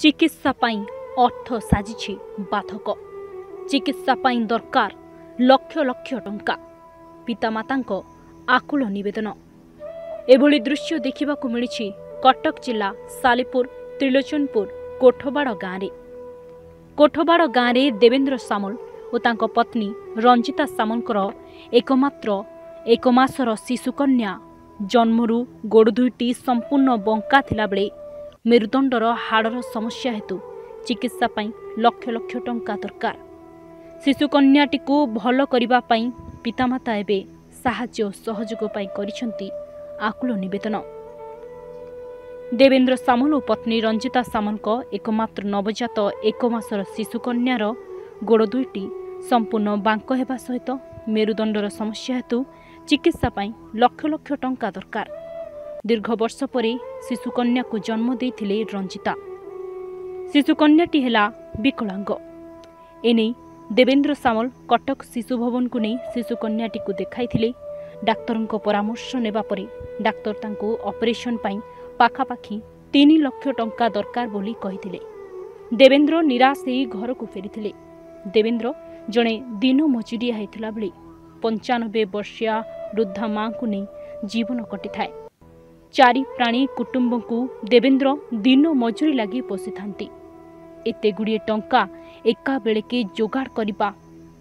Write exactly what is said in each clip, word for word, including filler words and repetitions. चिकित्सा अर्थ साजिछि बाधक। चिकित्सा दरकार लक्ष लक्ष टंका। पितामातांक आकुल निवेदन। एभली दृश्य देखा मिली कटक जिला सालेपुर त्रिलोचनपुर कोठवाड़ गाँव में। कोठवाड़ गाँव में देवेंद्र सामल और तांको पत्नी रंजिता सामलकर एकमात्र एक मासर शिशुकन्या जन्मरू गोड़ दुईटी संपूर्ण बंका थिला बेले मेरुदंडर हाड़र समस्या हेतु चिकित्सा पाई लक्ष लक्ष टंका दरकार। शिशुकन्याटी भल करिबा पाई पितामाता एबे साहाय्य सहयोग पाई करिसेंती आकुल निवेदन। देवेंद्र सामल और पत्नी रंजिता सामलको एकमात्र नवजात एक मासर शिशुकन्यार गोड़ दुईटी संपूर्ण बांक हेबा सहित मेरुदंडर समस्या हेतु चिकित्सा पाई लक्ष लक्ष टंका दरकार। दीर्घ वर्ष परे शिशुकन्या को जन्म देथिले रंजिता। शिशुकन्याटी हेला विकलांग। एने देवेंद्र सामल कटक शिशु भवन को नहीं शिशुकन्याटी को देखाइथिले। डाक्तरंको परामर्श नेबा परे डाक्तर तांको ऑपरेशन पाई पाखापाखी तीन लक्ष टंका दरकार बोली कहिथिले। देवेंद्र निराश होई घर को फेरिथिले। देवेंद्र जड़े दिन मजुरिया होता बेले पंचानबे वर्षिया वृद्धा माँ को नहीं जीवन कटि थाए। चारि प्राणी कुटुंब को देवेंद्र दिन मजुरी लगी पोषि थांती। एते गुड़िए टंका एका बेलेके जोगाड़ करिबा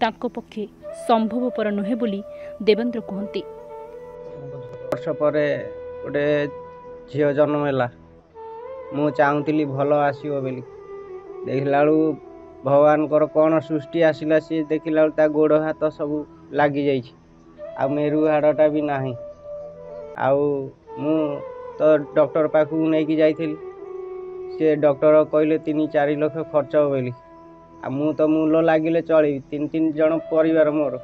तांको पक्षे संभवपर नुहे बोली देवेंद्र कहते। वर्ष पर गोटे झील जन्म है। मु चाहूली भल आसो बोली देखला भगवान कौन सृष्टि आसला सी देखला गोड़ हाथ सब लगी जा मेरु हाड़टा भी ना। तो डॉक्टर पाखक नहीं जाइली से डॉक्टर कहले तीन चार लक्ष खर्च बोली मु तो मूल लगे चलि तीन तीन जन पर मोर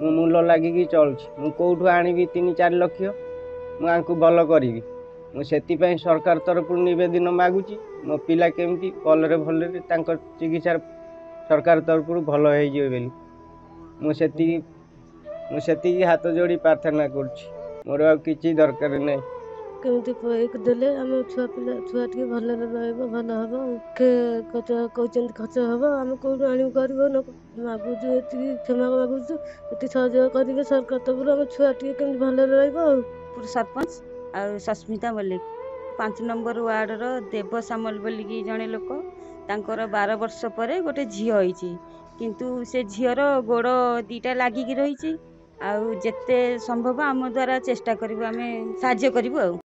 मु मूल लगिकी चलुची मु कौटू आनी तीन चार लक्ष मुझे भल करी मुझे सरकार तरफ निवेदन मागुची मो पिला केमती भलरे भलरे चिकित्सा सरकार तरफ भल हो बोली मुझे हाथ जोड़ी प्रार्थना करुच्ची मोर आ किसी दरकार ना केमती देले आम छुआ पिला छुआ टे भल भल हम कहते खर्च हम आम कौन आने गरीब मागुचु ये क्षमा मागुचु ये सहयोग करेंगे सरकार तरफ आम छुआ टे के भल सरपंच और सस्मिता मल्लिक पांच नंबर वार्डर देव सामल बोलिकी जड़े लोक तर बार वर्ष पर गोटे झी होती किंतु से झीर गोड़ दीटा लगिकी रही आते संभव आम द्वारा चेष्टा करूँ आम साज्य करूँ।